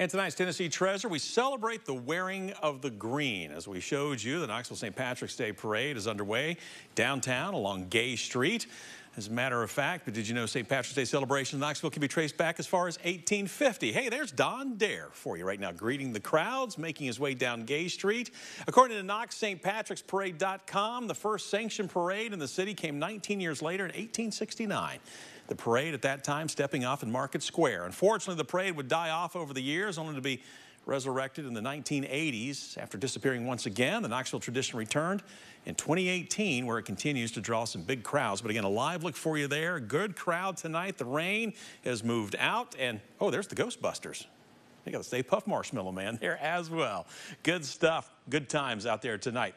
And tonight's Tennessee Treasure, we celebrate the wearing of the green. As we showed you, the Knoxville St. Patrick's Day Parade is underway downtown along Gay Street. As a matter of fact, but did you know St. Patrick's Day celebrations in Knoxville can be traced back as far as 1850? Hey, there's Don Dare for you right now, greeting the crowds, making his way down Gay Street. According to KnoxStPatricksParade.com, the first sanctioned parade in the city came 19 years later in 1869. The parade at that time stepping off in Market Square. Unfortunately, the parade would die off over the years, only to be resurrected in the 1980s. After disappearing once again, the Knoxville tradition returned in 2018, where it continues to draw some big crowds. But again, a live look for you there. Good crowd tonight. The rain has moved out. And, oh, there's the Ghostbusters. They got the Stay Puft Marshmallow Man there as well. Good stuff. Good times out there tonight.